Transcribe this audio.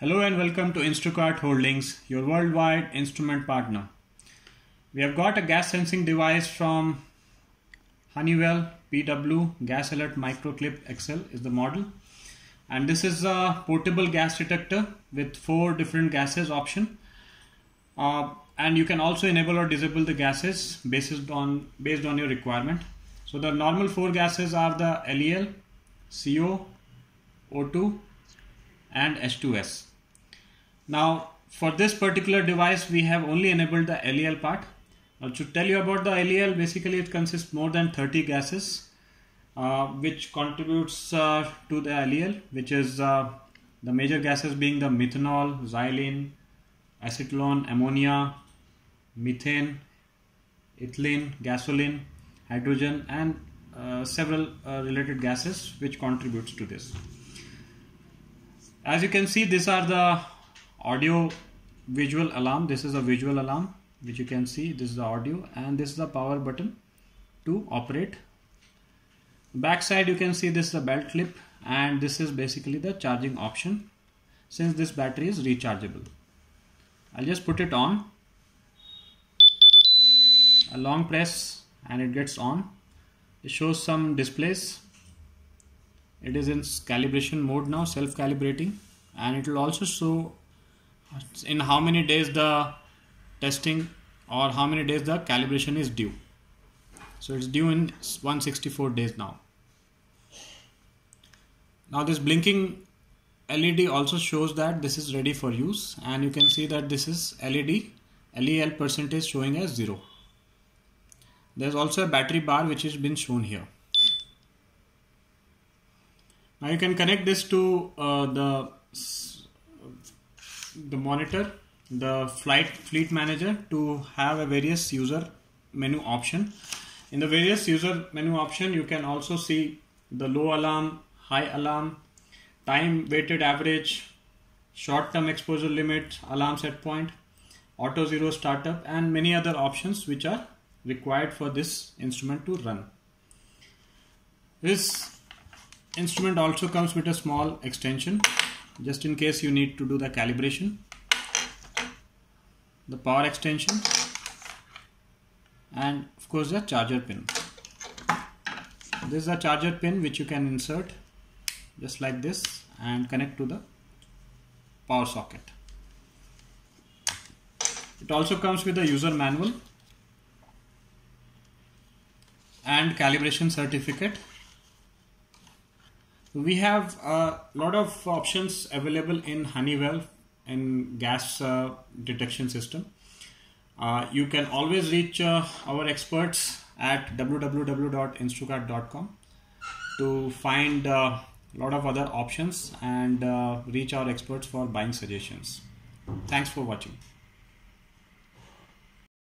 Hello and welcome to Instacart Holdings, your worldwide instrument partner. We have got a gas sensing device from Honeywell, PW Gas Alert MicroClip XL is the model. And this is a portable gas detector with 4 different gases option. And you can also enable or disable the gases based on your requirement. So the normal 4 gases are the LEL, CO, O2 and H2S. Now for this particular device we have only enabled the LEL part. Now to tell you about the LEL, basically it consists more than 30 gases which contributes to the LEL, which is the major gases being the methanol, xylene, acetylene, ammonia, methane, ethylene, gasoline, hydrogen and several related gases which contributes to this. As you can see, these are the audio visual alarm. This is a visual alarm which you can see. This is the audio and this is the power button to operate. Backside you can see this is the belt clip and this is basically the charging option since this battery is rechargeable. I'll just put it on. A long press and it gets on. It shows some displays. It is in calibration mode now, self-calibrating, and it will also show in how many days the testing or how many days the calibration is due. So it's due in 164 days now. Now this blinking LED also shows that this is ready for use, and you can see that this is LEL percentage showing as 0. There's also a battery bar which has been shown here. Now you can connect this to the monitor, the fleet manager, to have a various user menu option. In the various user menu option, you can also see the low alarm, high alarm, time weighted average, short term exposure limit, alarm set point, auto zero startup, and many other options which are required for this instrument to run. This instrument also comes with a small extension just in case you need to do the calibration, the power extension, and of course the charger pin. This is a charger pin which you can insert just like this and connect to the power socket. It also comes with a user manual and calibration certificate. We have a lot of options available in Honeywell in gas detection system. You can always reach our experts at www.instacart.com to find a lot of other options and reach our experts for buying suggestions. Thanks for watching.